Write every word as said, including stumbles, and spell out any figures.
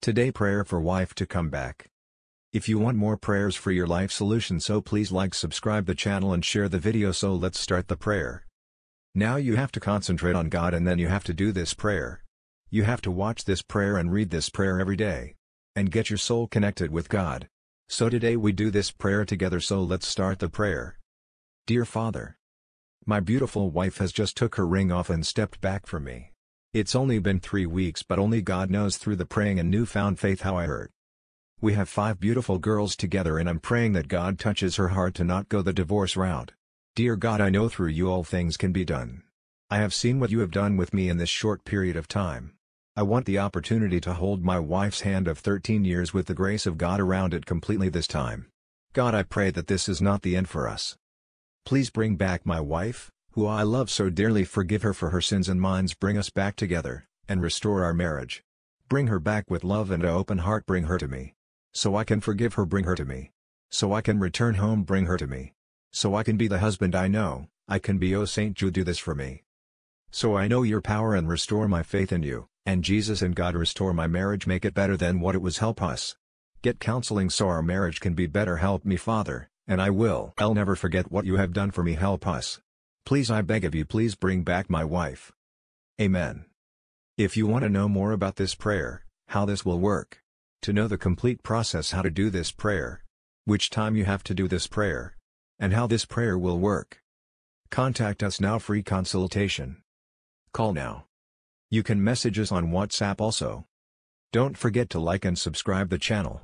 Today prayer for wife to come back. If you want more prayers for your life solution, so please like, subscribe the channel and share the video. So let's start the prayer. Now you have to concentrate on God, and then you have to do this prayer. You have to watch this prayer and read this prayer every day. And get your soul connected with God. So today we do this prayer together, so let's start the prayer. Dear Father, my beautiful wife has just took her ring off and stepped back from me. It's only been three weeks, but only God knows through the praying and newfound faith how I hurt. We have five beautiful girls together, and I'm praying that God touches her heart to not go the divorce route. Dear God, I know through you all things can be done. I have seen what you have done with me in this short period of time. I want the opportunity to hold my wife's hand of thirteen years with the grace of God around it completely this time. God, I pray that this is not the end for us. Please bring back my wife, who I love so dearly. Forgive her for her sins and mine. Bring us back together, and restore our marriage. Bring her back with love and an open heart. Bring her to me. So I can forgive her. Bring her to me. So I can return home. Bring her to me. So I can be the husband I know I can be. O Saint Jude, do this for me. So I know your power and restore my faith in you, and Jesus and God. Restore my marriage. Make it better than what it was. Help us. Get counseling so our marriage can be better. Help me, Father, and I will. I'll never forget what you have done for me. Help us. Please, I beg of you, please bring back my wife. Amen. If you want to know more about this prayer, how this will work, to know the complete process how to do this prayer, which time you have to do this prayer, and how this prayer will work, contact us now. Free consultation. Call now. You can message us on WhatsApp also. Don't forget to like and subscribe the channel.